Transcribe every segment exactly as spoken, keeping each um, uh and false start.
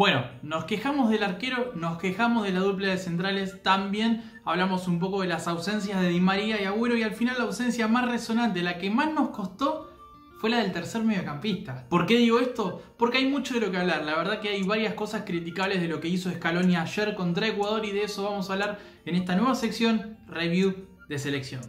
Bueno, nos quejamos del arquero, nos quejamos de la dupla de centrales, también hablamos un poco de las ausencias de Di María y Agüero, y al final la ausencia más resonante, la que más nos costó, fue la del tercer mediocampista. ¿Por qué digo esto? Porque hay mucho de lo que hablar. La verdad que hay varias cosas criticables de lo que hizo Scaloni ayer contra Ecuador, y de eso vamos a hablar en esta nueva sección Review de Selección.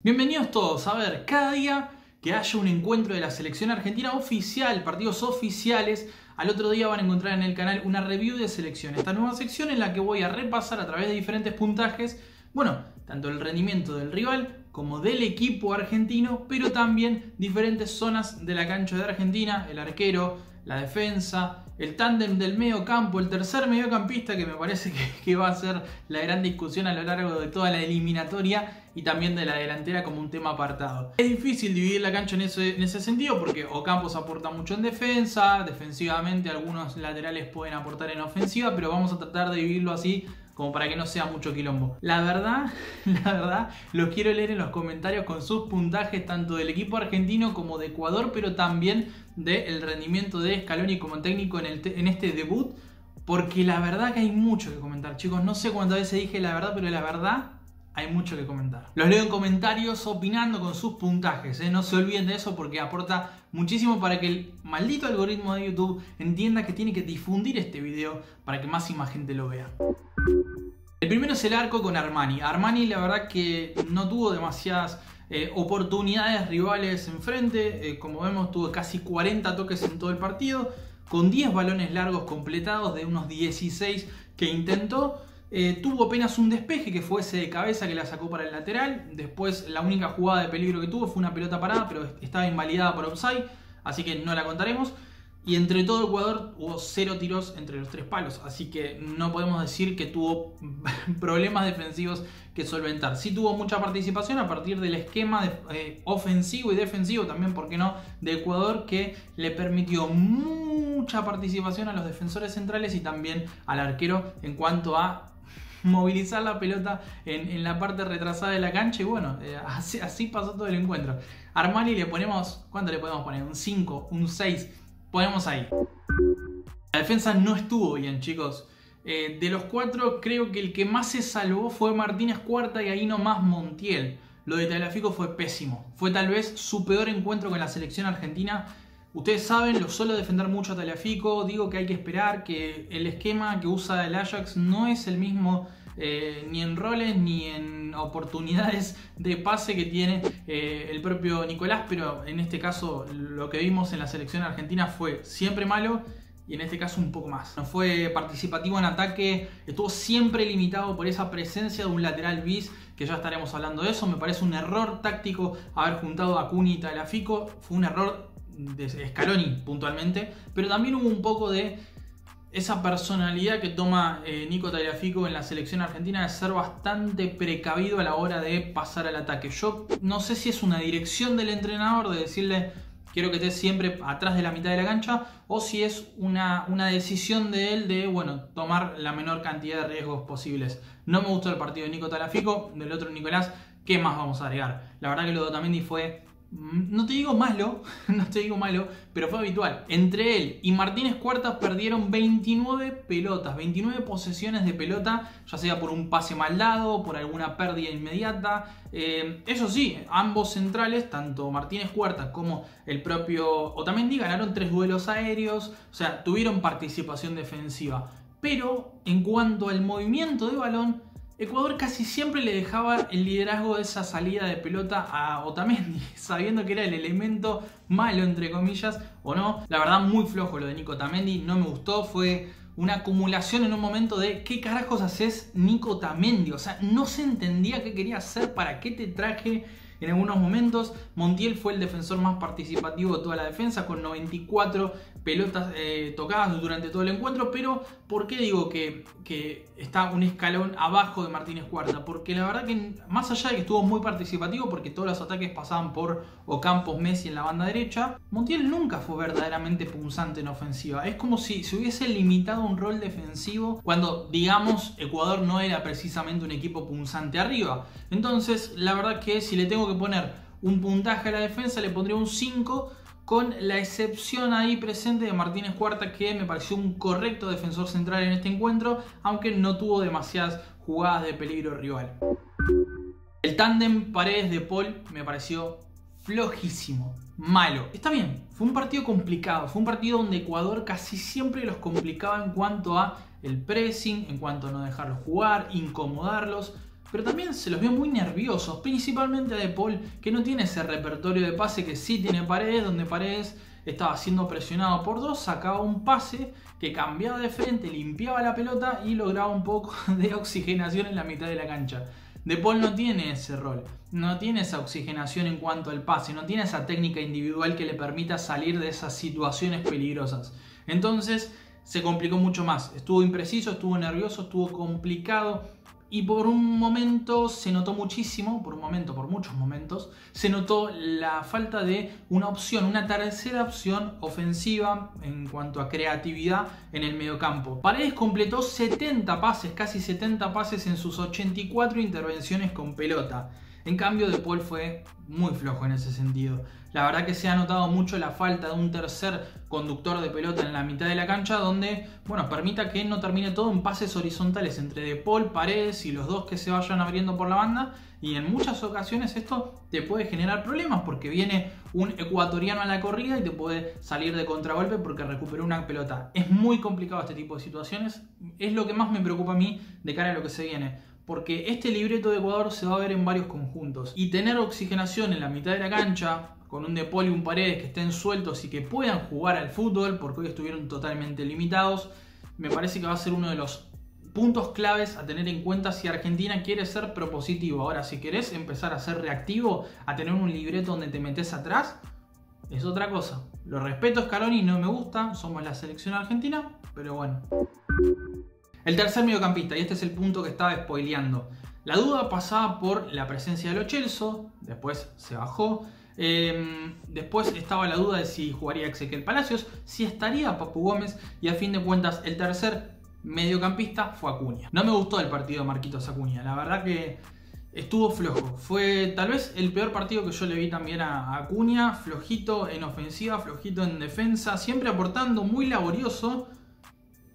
Bienvenidos todos. A ver, cada día que haya un encuentro de la selección argentina oficial, partidos oficiales, al otro día van a encontrar en el canal una review de selección. Esta nueva sección en la que voy a repasar a través de diferentes puntajes, bueno, tanto el rendimiento del rival como del equipo argentino, pero también diferentes zonas de la cancha de Argentina, el arquero, la defensa, el tándem del medio campo, el tercer mediocampista, que me parece que, que va a ser la gran discusión a lo largo de toda la eliminatoria, y también de la delantera como un tema apartado. Es difícil dividir la cancha en ese, en ese sentido, porque Ocampos aporta mucho en defensa, defensivamente algunos laterales pueden aportar en ofensiva, pero vamos a tratar de dividirlo así, como para que no sea mucho quilombo. La verdad, la verdad, los quiero leer en los comentarios con sus puntajes, tanto del equipo argentino como de Ecuador, pero también del rendimiento de Scaloni como técnico en, el te en este debut, porque la verdad que hay mucho que comentar, chicos. No sé cuántas veces dije la verdad, pero la verdad hay mucho que comentar. Los leo en comentarios opinando con sus puntajes, ¿eh? No se olviden de eso, porque aporta muchísimo para que el maldito algoritmo de YouTube entienda que tiene que difundir este video para que más y más gente lo vea. El primero es el arco con Armani. Armani la verdad que no tuvo demasiadas eh, oportunidades rivales enfrente. Eh, como vemos, tuvo casi cuarenta toques en todo el partido, con diez balones largos completados de unos dieciséis que intentó. Eh, tuvo apenas un despeje que fue ese de cabeza que la sacó para el lateral. Después la única jugada de peligro que tuvo fue una pelota parada, pero estaba invalidada por offside, así que no la contaremos. Y entre todo Ecuador hubo cero tiros entre los tres palos, así que no podemos decir que tuvo problemas defensivos que solventar. Sí tuvo mucha participación a partir del esquema de, eh, ofensivo y defensivo también, ¿por qué no?, de Ecuador, que le permitió mucha participación a los defensores centrales y también al arquero en cuanto a movilizar la pelota en, en la parte retrasada de la cancha. Y bueno, eh, así, así pasó todo el encuentro. Armani le ponemos, ¿cuánto le podemos poner? ¿Un cinco? ¿Un seis? Ponemos ahí. La defensa no estuvo bien, chicos. Eh, de los cuatro, creo que el que más se salvó fue Martínez Cuarta, y ahí nomás Montiel. Lo de Tagliafico fue pésimo. Fue tal vez su peor encuentro con la selección argentina. Ustedes saben, lo suelo defender mucho a Tagliafico. Digo que hay que esperar, que el esquema que usa el Ajax no es el mismo, eh, ni en roles ni en oportunidades de pase que tiene eh, el propio Nicolás, pero en este caso lo que vimos en la selección argentina fue siempre malo, y en este caso un poco más. No fue participativo en ataque, estuvo siempre limitado por esa presencia de un lateral bis, que ya estaremos hablando de eso. Me parece un error táctico haber juntado a Cunita y Tagliafico, fue un error de Scaloni puntualmente, pero también hubo un poco de esa personalidad que toma eh, Nico Tagliafico en la selección argentina, de ser bastante precavido a la hora de pasar al ataque. Yo no sé si es una dirección del entrenador de decirle quiero que estés siempre atrás de la mitad de la cancha, o si es una, una decisión de él de, bueno, tomar la menor cantidad de riesgos posibles. No me gustó el partido de Nico Tagliafico, del otro Nicolás, ¿qué más vamos a agregar? La verdad que lo de Otamendi fue, no te digo malo, no te digo malo, pero fue habitual. Entre él y Martínez Cuarta perdieron veintinueve pelotas, veintinueve posesiones de pelota, ya sea por un pase mal dado, por alguna pérdida inmediata. Eh, eso sí, ambos centrales, tanto Martínez Cuarta como el propio Otamendi, ganaron tres duelos aéreos, o sea, tuvieron participación defensiva. Pero en cuanto al movimiento de balón, Ecuador casi siempre le dejaba el liderazgo de esa salida de pelota a Otamendi, sabiendo que era el elemento malo, entre comillas, o no. La verdad, muy flojo lo de Nico Otamendi, no me gustó, fue una acumulación en un momento de ¿qué carajos haces, Nico Otamendi? O sea, no se entendía qué quería hacer, para qué te traje en algunos momentos. Montiel fue el defensor más participativo de toda la defensa, con noventa y cuatro pelotas eh, tocadas durante todo el encuentro. Pero ¿por qué digo que, que está un escalón abajo de Martínez Cuarta? Porque la verdad que, más allá de que estuvo muy participativo, porque todos los ataques pasaban por Ocampos, Messi en la banda derecha, Montiel nunca fue verdaderamente punzante en ofensiva. Es como si se hubiese limitado un rol defensivo, cuando, digamos, Ecuador no era precisamente un equipo punzante arriba. Entonces, la verdad que si le tengo tengo que poner un puntaje a la defensa, le pondría un cinco, con la excepción ahí presente de Martínez Cuarta, que me pareció un correcto defensor central en este encuentro, aunque no tuvo demasiadas jugadas de peligro rival. El tándem Paredes de Paul me pareció flojísimo, malo. Está bien, fue un partido complicado, fue un partido donde Ecuador casi siempre los complicaba en cuanto a el pressing, en cuanto a no dejarlos jugar, incomodarlos, pero también se los vio muy nerviosos, principalmente a De Paul, que no tiene ese repertorio de pase que sí tiene Paredes, donde Paredes estaba siendo presionado por dos, sacaba un pase que cambiaba de frente, limpiaba la pelota y lograba un poco de oxigenación en la mitad de la cancha. De Paul no tiene ese rol, no tiene esa oxigenación en cuanto al pase, no tiene esa técnica individual que le permita salir de esas situaciones peligrosas. Entonces se complicó mucho más, estuvo impreciso, estuvo nervioso, estuvo complicado y por un momento se notó muchísimo, por un momento, por muchos momentos, se notó la falta de una opción, una tercera opción ofensiva en cuanto a creatividad en el mediocampo. Paredes completó setenta pases, casi setenta pases en sus ochenta y cuatro intervenciones con pelota. En cambio, De Paul fue muy flojo en ese sentido. La verdad que se ha notado mucho la falta de un tercer conductor de pelota en la mitad de la cancha, donde, bueno, permita que no termine todo en pases horizontales entre De Paul, Paredes y los dos que se vayan abriendo por la banda. Y en muchas ocasiones esto te puede generar problemas, porque viene un ecuatoriano a la corrida y te puede salir de contragolpe porque recuperó una pelota. Es muy complicado este tipo de situaciones. Es lo que más me preocupa a mí de cara a lo que se viene, porque este libreto de Ecuador se va a ver en varios conjuntos. Y tener oxigenación en la mitad de la cancha, con un De Paul y un Paredes que estén sueltos y que puedan jugar al fútbol, porque hoy estuvieron totalmente limitados, me parece que va a ser uno de los puntos claves a tener en cuenta si Argentina quiere ser propositivo. Ahora, si querés empezar a ser reactivo, a tener un libreto donde te metes atrás, es otra cosa. Lo respeto a Scaloni, no me gusta, somos la selección argentina, pero bueno. El tercer mediocampista, y este es el punto que estaba spoileando. La duda pasaba por la presencia de Lo Celso, después se bajó. Eh, después estaba la duda de si jugaría Exequiel Palacios, si estaría Papu Gómez, y a fin de cuentas el tercer mediocampista fue Acuña. No me gustó el partido de Marquitos Acuña, la verdad que estuvo flojo. Fue tal vez el peor partido que yo le vi también a Acuña, flojito en ofensiva, flojito en defensa, siempre aportando, muy laborioso,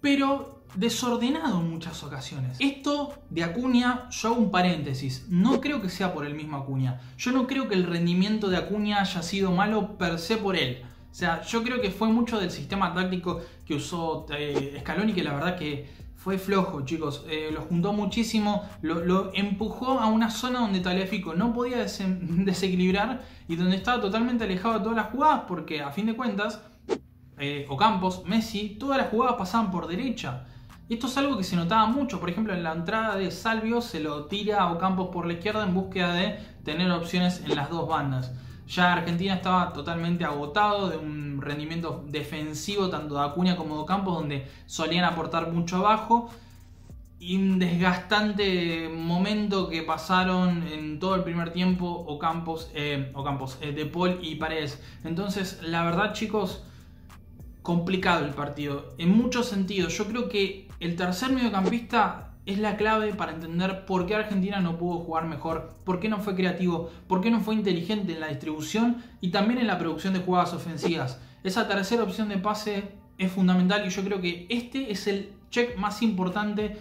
pero desordenado en muchas ocasiones. Esto de Acuña, yo hago un paréntesis, no creo que sea por el mismo Acuña. Yo no creo que el rendimiento de Acuña haya sido malo per se por él. O sea, yo creo que fue mucho del sistema táctico que usó eh, Scaloni, que la verdad que fue flojo, chicos. Eh, lo juntó muchísimo, lo, lo empujó a una zona donde Tagliafico no podía des desequilibrar y donde estaba totalmente alejado de todas las jugadas, porque a fin de cuentas, eh, Ocampos, Messi, todas las jugadas pasaban por derecha. Esto es algo que se notaba mucho. Por ejemplo, en la entrada de Salvio se lo tira a Ocampos por la izquierda en búsqueda de tener opciones en las dos bandas. Ya Argentina estaba totalmente agotado de un rendimiento defensivo tanto de Acuña como de Ocampos, donde solían aportar mucho abajo. Y un desgastante momento que pasaron en todo el primer tiempo Ocampos, eh, Ocampos eh, De Paul y Paredes. Entonces, la verdad, chicos, complicado el partido en muchos sentidos. Yo creo que el tercer mediocampista es la clave para entender por qué Argentina no pudo jugar mejor, por qué no fue creativo, por qué no fue inteligente en la distribución y también en la producción de jugadas ofensivas. Esa tercera opción de pase es fundamental y yo creo que este es el check más importante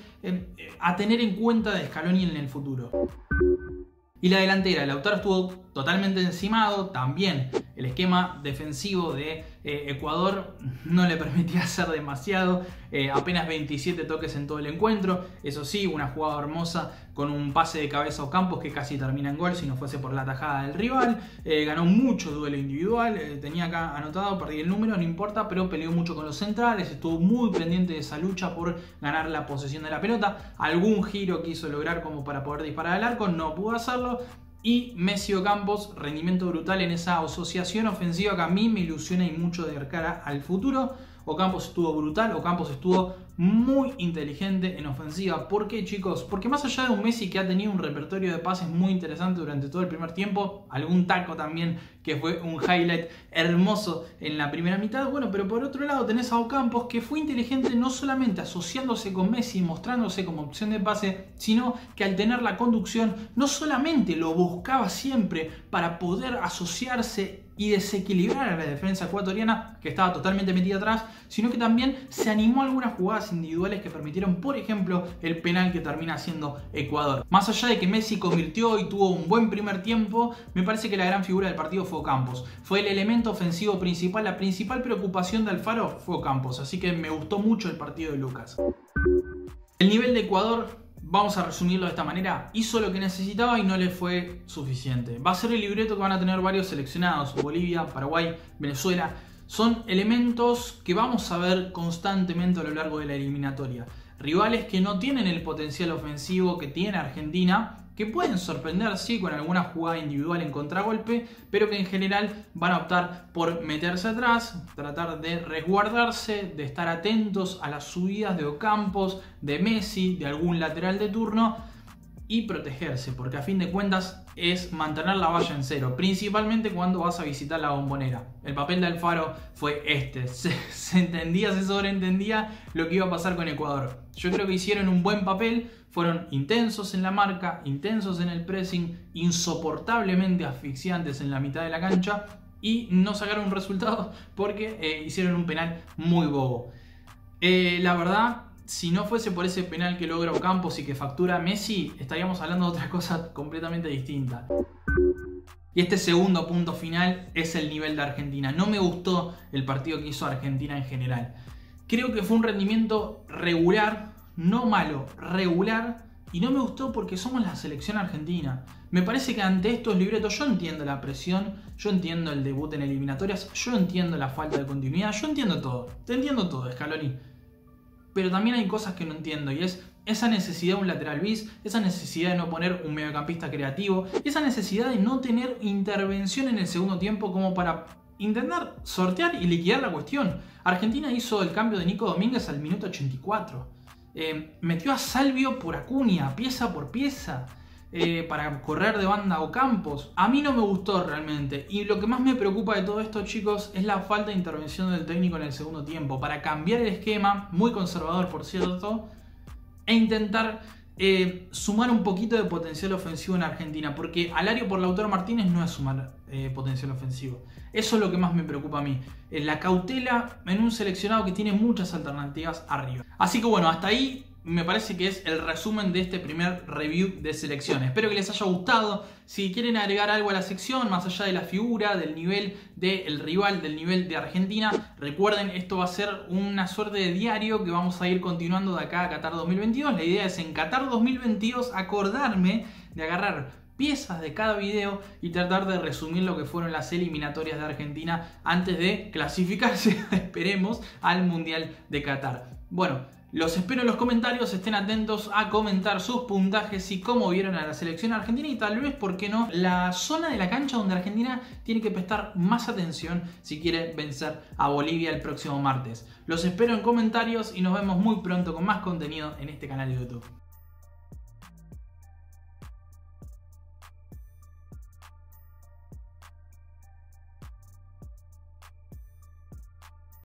a tener en cuenta de Scaloni en el futuro. Y la delantera, Lautaro estuvo totalmente encimado, también el esquema defensivo de eh, Ecuador no le permitía hacer demasiado, eh, apenas veintisiete toques en todo el encuentro, eso sí, una jugada hermosa con un pase de cabeza a Ocampos que casi termina en gol si no fuese por la tajada del rival, eh, ganó mucho duelo individual, eh, tenía acá anotado, perdí el número, no importa, pero peleó mucho con los centrales, estuvo muy pendiente de esa lucha por ganar la posesión de la pelota, algún giro quiso lograr como para poder disparar al arco, no pudo hacerlo. Y Messi o Campos, rendimiento brutal en esa asociación ofensiva que a mí me ilusiona y mucho de cara al futuro. Ocampos estuvo brutal, Ocampos estuvo muy inteligente en ofensiva. ¿Por qué, chicos? Porque más allá de un Messi que ha tenido un repertorio de pases muy interesante durante todo el primer tiempo, algún taco también que fue un highlight hermoso en la primera mitad, bueno, pero por otro lado tenés a Ocampos, que fue inteligente no solamente asociándose con Messi y mostrándose como opción de pase, sino que al tener la conducción no solamente lo buscaba siempre para poder asociarse y desequilibrar a la defensa ecuatoriana, que estaba totalmente metida atrás, sino que también se animó a algunas jugadas individuales que permitieron, por ejemplo, el penal que termina haciendo Ecuador. Más allá de que Messi convirtió y tuvo un buen primer tiempo, me parece que la gran figura del partido fue Ocampos. Fue el elemento ofensivo principal, la principal preocupación de Alfaro fue Ocampos, así que me gustó mucho el partido de Lucas. El nivel de Ecuador, vamos a resumirlo de esta manera, hizo lo que necesitaba y no le fue suficiente. Va a ser el libreto que van a tener varios seleccionados: Bolivia, Paraguay, Venezuela. Son elementos que vamos a ver constantemente a lo largo de la eliminatoria. Rivales que no tienen el potencial ofensivo que tiene Argentina, que pueden sorprender, sí, con alguna jugada individual en contragolpe, pero que en general van a optar por meterse atrás, tratar de resguardarse, de estar atentos a las subidas de Ocampos, de Messi, de algún lateral de turno, y protegerse, porque a fin de cuentas es mantener la valla en cero, principalmente cuando vas a visitar la Bombonera. El papel de Alfaro fue este, se, se entendía, se sobreentendía lo que iba a pasar con Ecuador. Yo creo que hicieron un buen papel, fueron intensos en la marca, intensos en el pressing, insoportablemente asfixiantes en la mitad de la cancha, y no sacaron un resultado porque eh, hicieron un penal muy bobo. Eh, la verdad, si no fuese por ese penal que logra Ocampos y que factura Messi, estaríamos hablando de otra cosa completamente distinta. Y este segundo punto final es el nivel de Argentina. No me gustó el partido que hizo Argentina en general. Creo que fue un rendimiento regular, no malo, regular. Y no me gustó porque somos la selección argentina. Me parece que ante estos libretos, yo entiendo la presión, yo entiendo el debut en eliminatorias, yo entiendo la falta de continuidad, yo entiendo todo. Te entiendo todo, Scaloni. Pero también hay cosas que no entiendo, y es esa necesidad de un lateral bis, esa necesidad de no poner un mediocampista creativo, esa necesidad de no tener intervención en el segundo tiempo como para intentar sortear y liquidar la cuestión. Argentina hizo el cambio de Nico Domínguez al minuto ochenta y cuatro. Eh, metió a Salvio por Acuña, pieza por pieza, eh, para correr de banda a Ocampos. A mí no me gustó realmente, y lo que más me preocupa de todo esto, chicos, es la falta de intervención del técnico en el segundo tiempo, para cambiar el esquema, muy conservador por cierto, e intentar eh, sumar un poquito de potencial ofensivo en Argentina, porque Alario por Lautaro Martínez no es sumar eh, potencial ofensivo. Eso es lo que más me preocupa a mí, la cautela en un seleccionado que tiene muchas alternativas arriba. Así que bueno, hasta ahí me parece que es el resumen de este primer review de selección. Espero que les haya gustado. Si quieren agregar algo a la sección, más allá de la figura, del nivel del rival, del nivel de Argentina, recuerden, esto va a ser una suerte de diario que vamos a ir continuando de acá a Qatar dos mil veintidós. La idea es en Qatar dos mil veintidós acordarme de agarrar piezas de cada video y tratar de resumir lo que fueron las eliminatorias de Argentina antes de clasificarse, esperemos, al Mundial de Qatar. Bueno, los espero en los comentarios, estén atentos a comentar sus puntajes y cómo vieron a la selección argentina y tal vez, por qué no, la zona de la cancha donde Argentina tiene que prestar más atención si quiere vencer a Bolivia el próximo martes. Los espero en comentarios y nos vemos muy pronto con más contenido en este canal de YouTube.